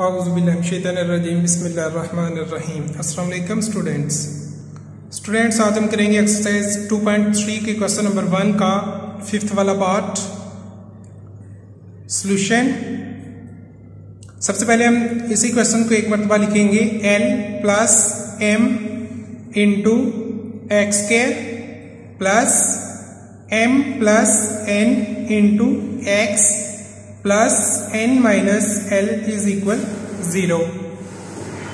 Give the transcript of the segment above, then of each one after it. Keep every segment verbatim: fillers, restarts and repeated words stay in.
बिस्मिल्लाहिर्रहमानिर्रहीम। अस्सलाम वालेकुम स्टूडेंट्स स्टूडेंट्स आज हम करेंगे एक्सरसाइज टू पॉइंट थ्री के क्वेश्चन नंबर वन का फिफ्थ वाला पार्ट सॉल्यूशन। सबसे पहले हम इसी क्वेश्चन को एक मरतबा लिखेंगे L plus M into X square plus M plus N into X plus N minus L is equal zero.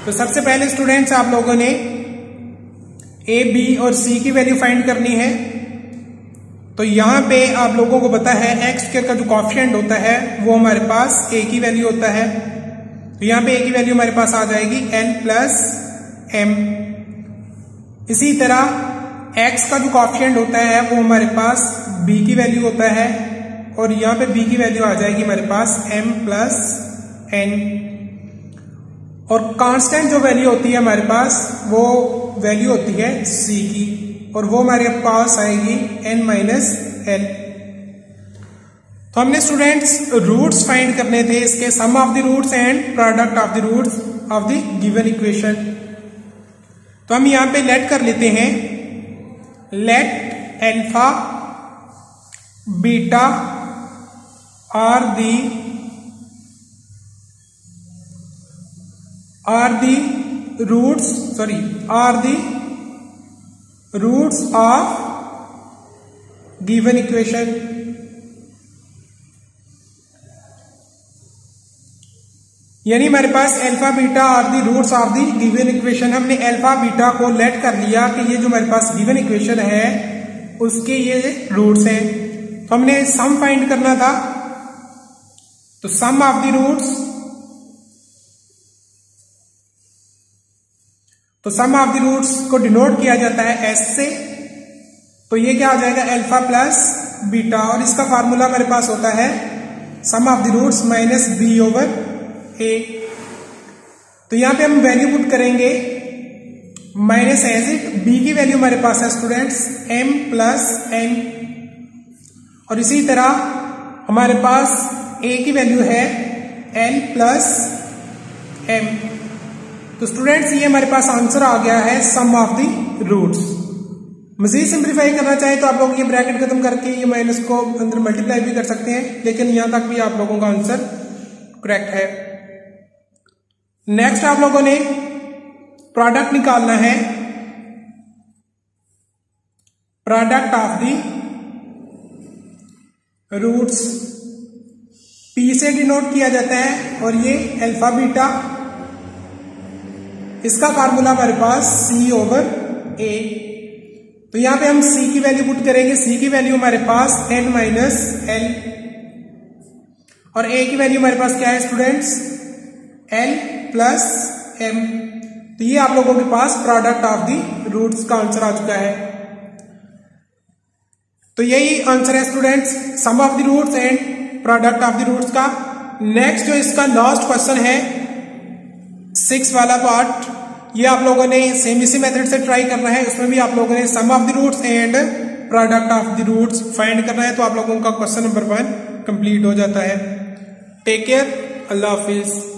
तो सबसे पहले स्टूडेंट्स आप लोगों ने ए बी और सी की वैल्यू फाइंड करनी है। तो यहां पे आप लोगों को पता है एक्स स्क्वायर का जो कॉफिशिएंट होता है वो हमारे पास ए की वैल्यू होता है। तो यहां पे ए की वैल्यू हमारे पास आ जाएगी एल प्लस एम। इसी तरह एक्स का जो कॉफिशिएंट होता है वो हमारे पास बी की वैल्यू होता है और यहाँ पे b की वैल्यू आ जाएगी हमारे पास m प्लस एन। और कांस्टेंट जो वैल्यू होती है हमारे पास वो वैल्यू होती है c की और वो हमारे पास आएगी n माइनस एल। तो हमने स्टूडेंट्स रूट्स फाइंड करने थे इसके, sum of the roots and product of the roots of the given equation. तो हम यहाँ पे लेट कर लेते हैं, let alpha beta are the are the roots sorry are the roots of given equation. यानी हमारे पास alpha beta are the roots of the given equation. हमने अल्फा बीटा को लेट कर लिया कि ये जो हमारे पास गिवन इक्वेशन है उसके ये रूट्स हैं। तो हमने सम फाइंड करना था, तो सम ऑफ द रूट्स, तो सम ऑफ द रूट्स को डिनोट किया जाता है एस से। तो ये क्या आ जाएगा अल्फा प्लस बीटा और इसका फार्मूला हमारे पास होता है sum of the roots minus B over A. तो यहां पे हम वैल्यू पुट करेंगे माइनस एज इट, बी की वैल्यू हमारे पास है स्टूडेंट्स एम प्लस एन। और इसी तरह हमारे पास ए की वैल्यू है एन प्लस एम। तो स्टूडेंट्स ये हमारे पास आंसर आ गया है सम ऑफ द रूट्स। मजीद सिंप्लीफाई करना चाहे तो आप लोग ये ब्रैकेट खत्म करके ये माइनस को अंदर मल्टीप्लाई भी कर सकते हैं, लेकिन यहां तक भी आप लोगों का आंसर करेक्ट है। नेक्स्ट आप लोगों ने प्रोडक्ट निकालना है, product of the roots. P से डिनोट किया जाता है और ये अल्फा बीटा, इसका फार्मूला हमारे पास सी ओवर ए। तो यहां पे हम सी की वैल्यू पुट करेंगे, सी की वैल्यू हमारे पास एन माइनस एल और ए की वैल्यू हमारे पास क्या है स्टूडेंट्स एल प्लस एम। तो ये आप लोगों के पास प्रोडक्ट ऑफ द रूट्स का आंसर आ चुका है। तो यही आंसर है students sum of the roots and product of the roots का। नेक्स्ट जो इसका लास्ट क्वेश्चन है सिक्स वाला पार्ट, ये आप लोगों ने सेम इसी मेथड से ट्राई करना है। उसमें भी आप लोगों ने sum of the roots and product of the roots find करना है। तो आप लोगों का क्वेश्चन नंबर वन कंप्लीट हो जाता है। टेक केयर, अल्लाह हाफिज।